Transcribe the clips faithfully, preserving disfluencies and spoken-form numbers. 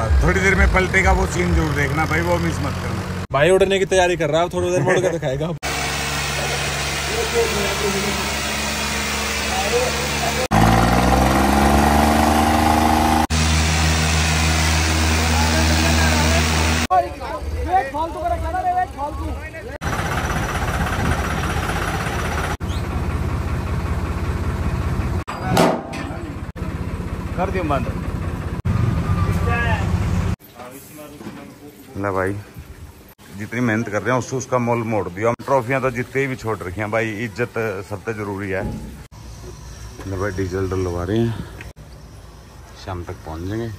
बाद थोड़ी देर में पलटेगा वो सीन जरूर देखना भाई, वो मिस मत करना। भाई उड़ने की तैयारी कर रहा है, थोड़ी देर में उड़ के दिखाएगा। ना भाई जितनी मेहनत कर रहे हैं उससे उसका मोल मोड़ दिया। ट्रॉफियां तो जितनी भी छोड़ रखी हैं भाई, इज्जत सबसे जरूरी है। ना भाई डीजल डलवा रहे हैं, शाम तक पहुंच जाएंगे।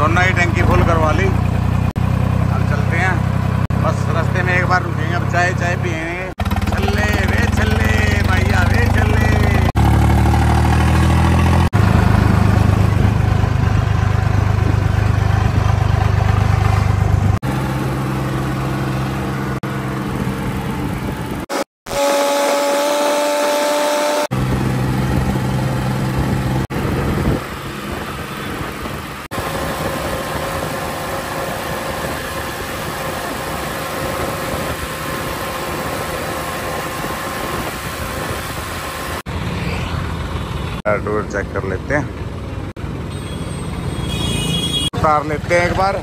दोनों ही टंकी फुल करवा ली, अब चलते हैं। बस रास्ते में एक बार रुकेंगे, अब चाय चाय पिएंगे। चले वे चले भैया वे चले। हार्डवेयर चेक कर लेते हैं, उतार लेते हैं एक बार।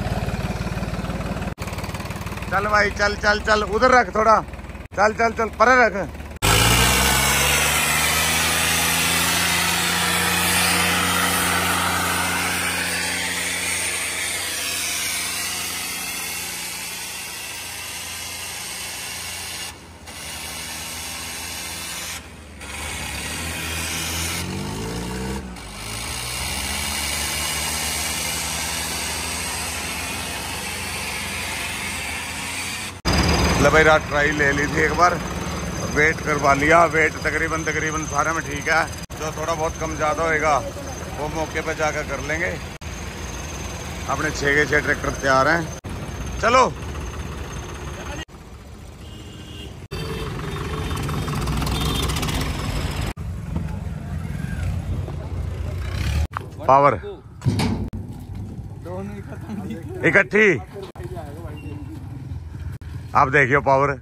चल भाई चल चल चल, उधर रख थोड़ा, चल चल चल परे रख। भाई रात ट्राई ले ली थी एक बार, वेट करवा लिया। वेट तकरीबन तकरीबन सारे में ठीक है, जो थोड़ा बहुत कम ज़्यादा होएगा वो मौके पर जाकर कर लेंगे। अपने छः के छः ट्रैक्टर तैयार हैं, चलो। पावर इकट्ठी आप देखियो पावर। गोली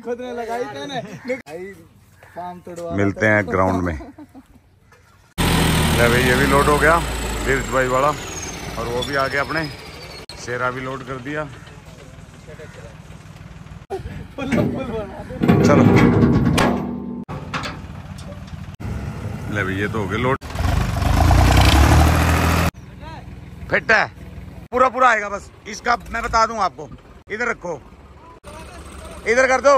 खोदने लगाई थी ना। मिलते हैं ग्राउंड में। भाई ये भी लोड हो गया बीरज भाई वाला, और वो भी आ गया अपने शेरा भी लोड कर दिया। चलो ले भाई, ये तो हो गए लोड। फिट है, पूरा पूरा आएगा। बस इसका मैं बता दूं आपको, इधर रखो, इधर कर दो,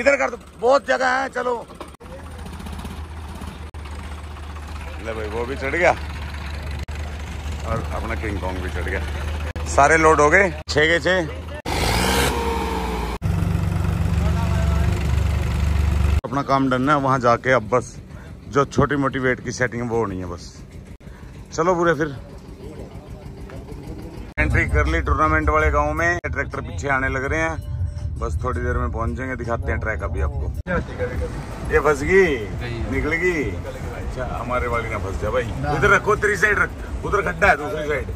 इधर कर दो, बहुत जगह है। चलो ले भाई, वो भी चढ़ गया और अपना किंग कॉन्ग भी चढ़ गया। सारे लोड हो गए, छः के छः। अपना काम डन है, वहां जाके अब बस जो छोटी मोटी वेट की सेटिंग है वो होनी है बस। चलो पूरे फिर एंट्री कर ली टूर्नामेंट वाले गांव में। ट्रैक्टर पीछे आने लग रहे हैं, बस थोड़ी देर में पहुंच जाएंगे। दिखाते हैं ट्रैक अभी आपको। ये फंस गई, निकल गई। अच्छा हमारे वाली ना फंस जाए भाई। उधर रखो, तेरी साइड रख, उधर खड्डा है दूसरी साइड।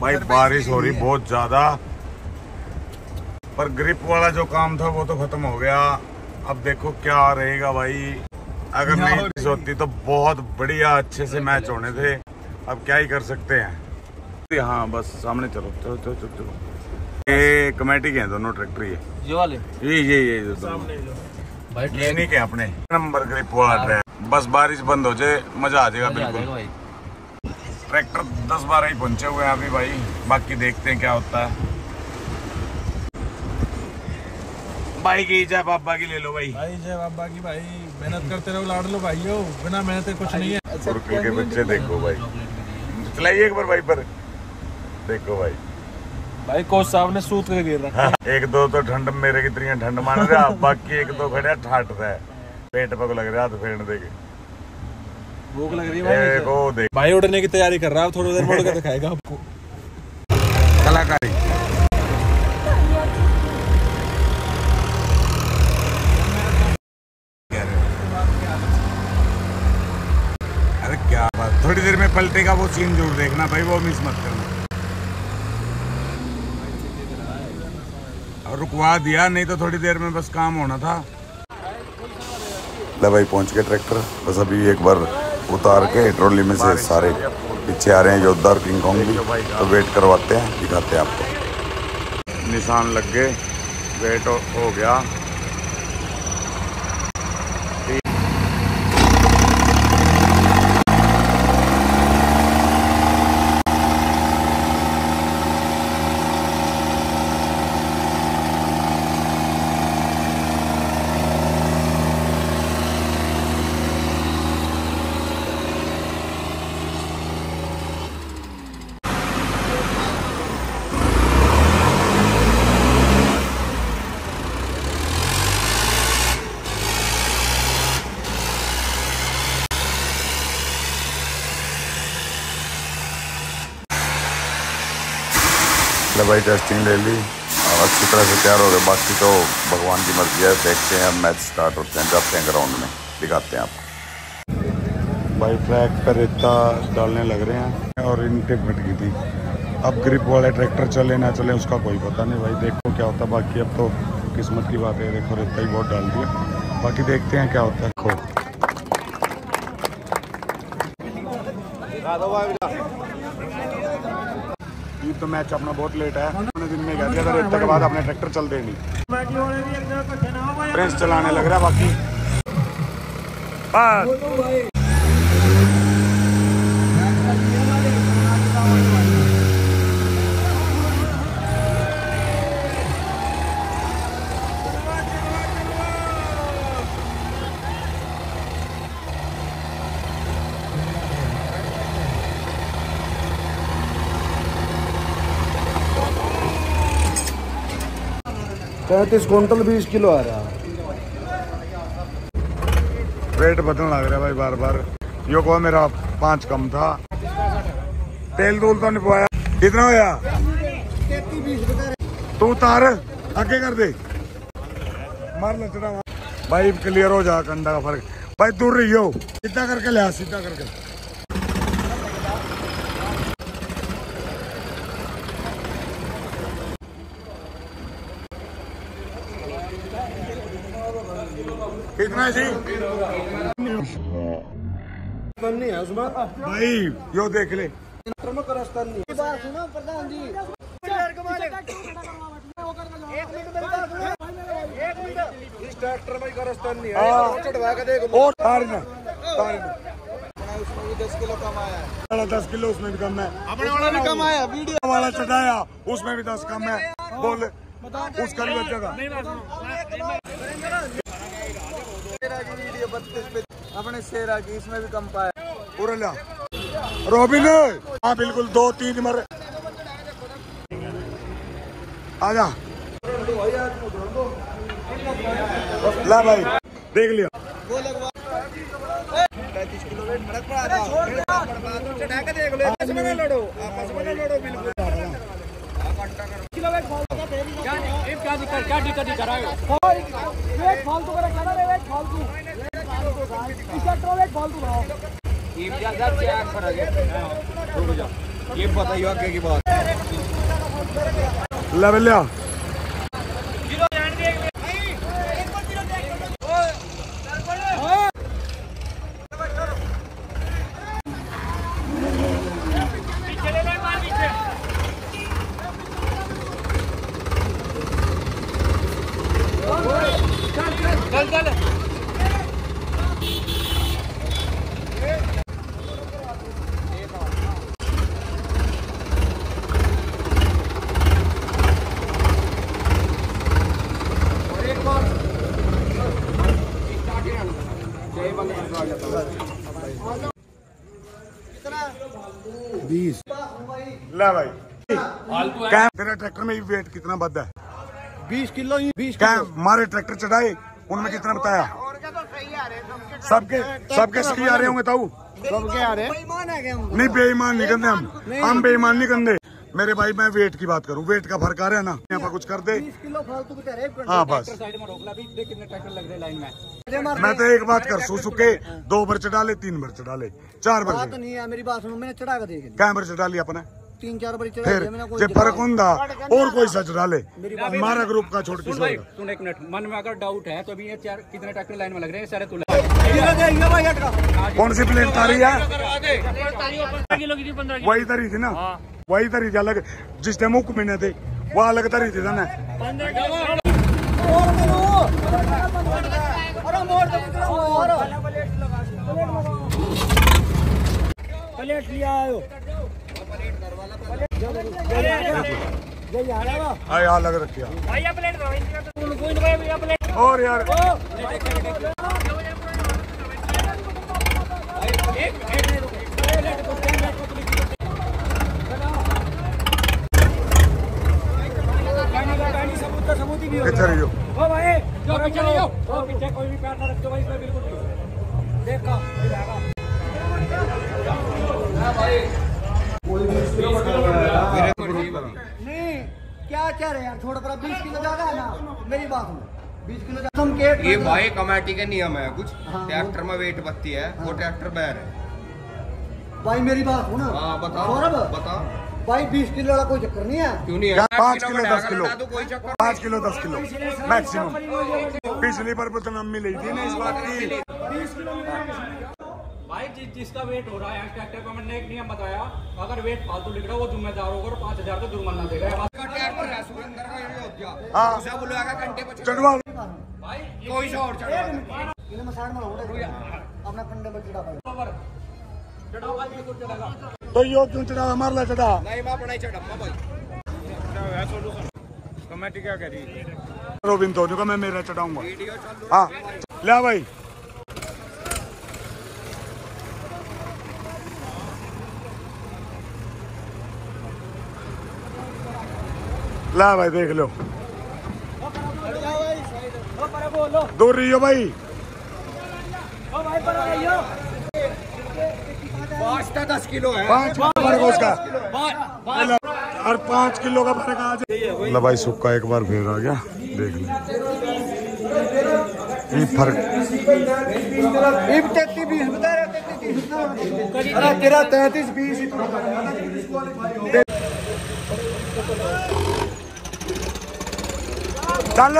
भाई बारिश हो रही बहुत ज्यादा, पर ग्रिप वाला जो काम था वो तो खत्म हो गया। अब देखो क्या रहेगा भाई। अगर नहीं होती तो बहुत बढ़िया अच्छे से मैच होने थे, अब क्या ही कर सकते हैं। हाँ बस सामने चलो चलो चलो चलो चलो। ये कमेटी के हैं दोनों ट्रैक्टर, ये ये वाले ये ये ये जो सामने जो भाई ट्रेनिंग के अपने नंबर ग्रिप वाला ट्रैक। बस बारिश बंद हो जाए मजा आ जाएगा बिल्कुल। ट्रैक्टर दस बारह ही पहुंचे हुए हैं अभी भाई, बाकी देखते हैं क्या होता है। भाई की जय बाबा की ले लो भाई, भाई जय बाबा की। भाई मेहनत करते रहो, लाड़ लो भाई, बिना मेहनत कुछ नहीं है। गुरुकुल के बच्चे देखो भाई, चलाइए एक बार भाई पर देखो भाई। भाई कोच साहब ने सूत के गिर रखा है। एक दो तो ठंड मेरे की तरह ठंड मान रहा, बाकी एक दो खड़े ठाट रहा है। पेट पक लग रहा, हाथ फेरने देखे, भूख लग रही है भाई। भाई उड़ने की तैयारी कर रहा है, थोड़ी देर में उड़ के दिखाएगा आपको। कलाकारी पलटे का वो सीन जरूर देखना भाई, वो मिस मत करना। और रुकवा दिया नहीं तो थोड़ी देर में बस काम होना था। ले भाई पहुंच गए ट्रैक्टर, बस अभी एक बार उतार के ट्रॉली में से सारे पीछे आ रहे हैं योद्धा और किंग कॉन्ग भी, तो वेट करवाते हैं, दिखाते हैं आपको। निशान लग गए, वेट हो गया। भाई टेस्टिंग ले ली और अच्छी तरह से तैयार हो गए, बाकी तो भगवान की मर्जी है। देखते हैं मैच स्टार्ट होते हैं, जाते हैं ग्राउंड में, दिखाते हैं आपको। भाई फ्लैग पर रेता डालने लग रहे हैं और इनटेक फट गई थी। अब ग्रिप वाले ट्रैक्टर चले ना चले उसका कोई पता नहीं भाई, देखो क्या होता। बाकी अब तो किस्मत की बात है, देखो रेता ही बहुत डाल दिया, बाकी देखते हैं क्या होता है। खो तो मैच अपना बहुत लेट है, अपने दिन में कह दिया था रेता के बाद अपने ट्रैक्टर चल देनी। प्रेस चलाने लग रहा बाकी। पैंतीस क्विंटल बीस किलो आ रहा है। रेट बदलने लग रहा है भाई बार बार। यो को मेरा पाँच कम था, तेल दूल तो नहीं पाया। कितना होया तू तार आगे कर दे, मार लचड़ा भाई, क्लियर हो जा कंधा का फर्क भाई। दूर रही हो सीधा करके ले, सीधा करके कितना जी है उसमें भाई। यो देख ले प्रधान जी, इस ट्रैक्टर में राजस्थान नहीं है। दस किलो कम आया है, दस किलो उसमें भी कम है, अपने वाला भी कम आया, वीडियो वाला चढ़ाया उसमें भी दस कम है। बोल उसका भी जगह अपने शेरा की इसमें भी कम पाया। रोबिन हाँ बिल्कुल, दो तीन मर आजा ला भाई देख लिया। पैंतीस किलो वेट फर्क पड़ा था, देख लो आपस में ना लड़ो, आपस में ना लड़ो बिल्कुल। क्या दिक्कत क्या दिक्कत दिखा रहा है ये बताइए आगे की बात। लेवल बीस ला भाई। तेरा ट्रैक्टर में वेट कितना बदा है? बीस किलो ही। बीस क्या हमारे ट्रैक्टर चढ़ाए उनमें कितना बताया? सबके सबके सही आ रहे होंगे ताऊ, सबके आ रहे नहीं। बेईमान नहीं करते हम, हम बेईमान नहीं करते मेरे भाई। मैं वेट की बात करूं, वेट का फर्क आ रहा है ना, यहाँ पर कुछ कर दे। हाँ बस। मैं तो एक बात कर सू सुके दो बार चढ़ा ले, तीन बार चढ़ा ले, चार बार तो नहीं है मेरी बात, मैंने चढ़ा के देख ली, क्या बार चढ़ा ली अपने, तीन चार बार चढ़ा लिया मैंने, कोई फर्क होंदा और कोई सच चढ़ा ले हमारा ग्रुप का छोड़ के। सुन एक मिनट, मन में अगर डाउट है तो अभी ये चार कितने ट्रैक्टर लाइन में लग रहे हैं सारे, कौन सी प्लेन तारी है, वही तारी थी ना, वही तारी थी अलग जिस टाइम मुख महीने थे वो अलग तारी थी ना। प्लेट लिया आयो, अलग रखिया और यार नहीं क्या कह रहे यार, थोड़ा थोड़ा बीस किलो ज्यादा है ना, मेरी बात में बीस किलो ये भाई कमेटी के नियम है कुछ, ट्रैक्टर में वेट बत्ती है वो ट्रैक्टर बैर है भाई, मेरी बात हो ना, बताओ बताओ भाई बीस किलो वाला कोई चक्कर नहीं है, क्यों नहीं है पाँच किलो दस किलो पाँच किलो दस किलो मैक्सिमम, पिछली बार बदनामी ली थी ना इस बात की। बीस किलो भाई जिस जिसका वेट हो रहा है ट्रैक्टर पर, मैंने एक नियम बताया अगर वेट फालतू लिख रहा वो जिम्मेदार होगा और पाँच हजार का जुर्माना देगा। तो यो क्यों चढ़ा हमारा चढ़ा नहीं, नहीं चढ़ा भाई कमेटी क्या करी, रोबिन तो मैं मेरा चढ़ाऊंगा। हाँ लिया भाई, ला भाई देख लो दूर रही हो भाई, पाँच का दस किलो है, पाँच किलो उसका और पाँच किलो का फर्क आ जाए। ला भाई सुक्का एक बार फिर आ गया, देख लो फर्क तेरा तैतीस बीस चल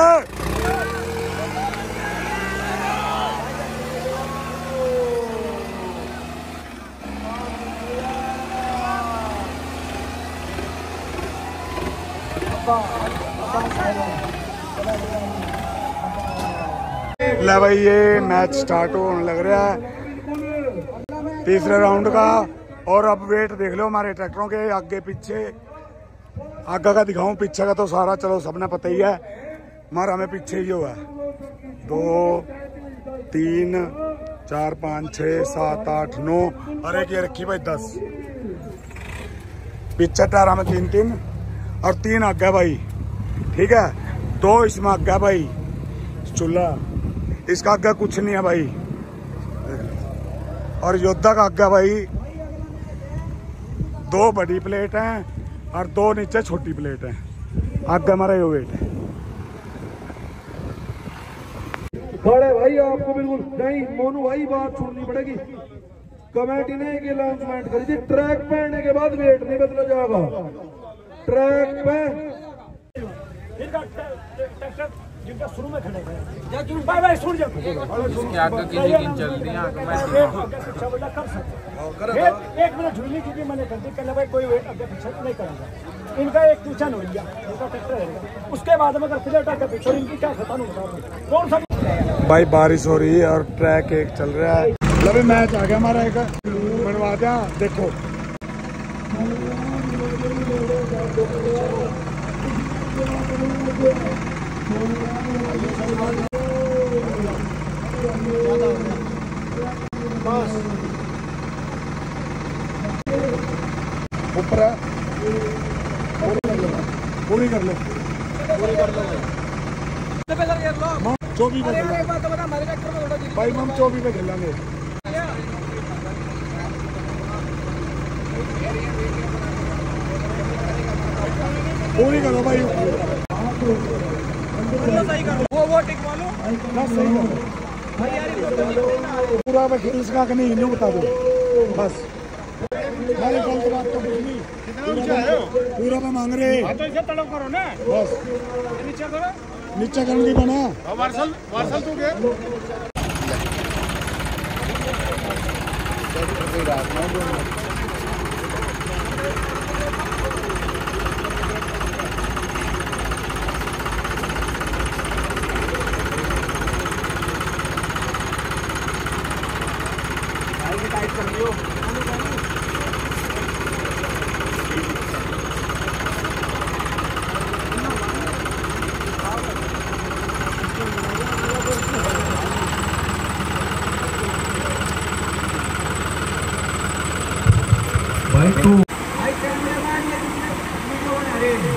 ले भाई, ये मैच स्टार्ट होने लग रहा है तीसरे राउंड का, और अब वेट देख लो हमारे ट्रैक्टरों के आगे पीछे, आगे का दिखाऊं पीछे का तो सारा चलो सबने पता ही है, मार हमें पीछे ही हुआ दो तीन चार पाँच छः सात आठ नौ और एक ये रखी भाई दस, पीछे टायर हमें तीन तीन और तीन आगे भाई, ठीक है दो इसमें आगे भाई चूल्हा इसका आगे कुछ नहीं है भाई, और योद्धा का आगे भाई दो बड़ी प्लेट हैं और दो नीचे छोटी प्लेट है, आगे हमारा ये वेट है। बड़े भाई आपको बिल्कुल नहीं मोनू भाई बात छोड़नी पड़ेगी, कमेटी ने एक अनाउंसमेंट करी थी ट्रैक पे आने के बाद वेट नहीं बदला जाएगा, ट्रैक पे जिनका शुरू में खड़े एक मिनट झूली क्योंकि मैंने कर दी कहना भाई कोई वेट आगे पीछे नहीं करेगा, इनका एक टूचन हो गया इनका ट्रैक्टर रहेगा, उसके बाद में अगर प्लेट आगे पीछे इनकी क्या खत्म होगा कौन सा भाई। बारिश हो रही है और ट्रैक एक चल रहा है, लगे मैच आ गया हमारा, एक बनवा दिया देखो ऊपर पूरी कर लो पूरी कर लो चौबीस पे भाई हम चौबीस पे खेलेंगे, पूरी करो भाई वो वो टिक वालों सही करो पूरा मैं इसका नहीं नहीं बता दो बस मैंने गलत बात तो कुछ नहीं। कितना है पूरा मैं मांग रहे तड़प करो ना बस नीचे करो नीचे करने की बना वार्सल वार्सल तू गए टाइट कर लियो भाई तो भाई कैमरामैन ये वीडियो बना रहे हैं।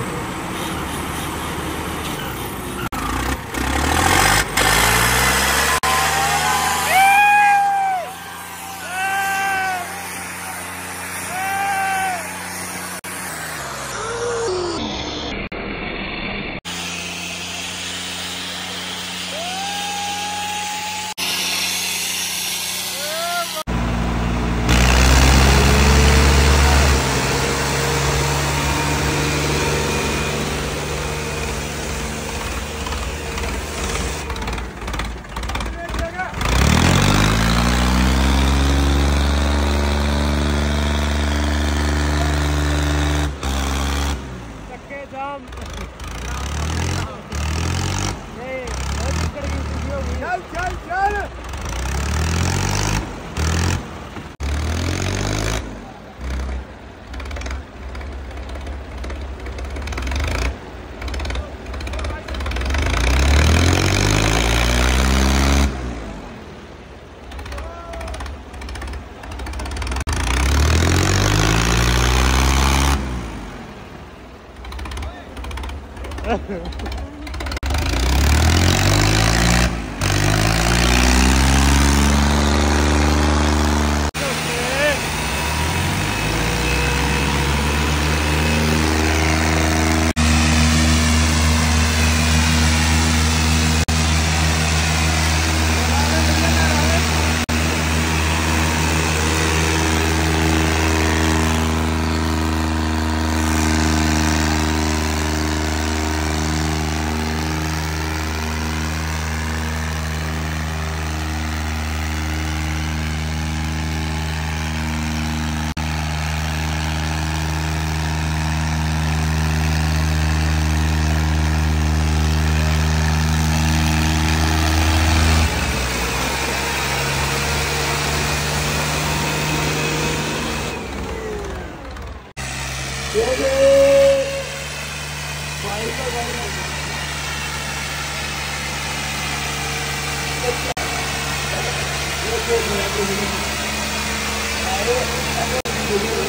Thank you.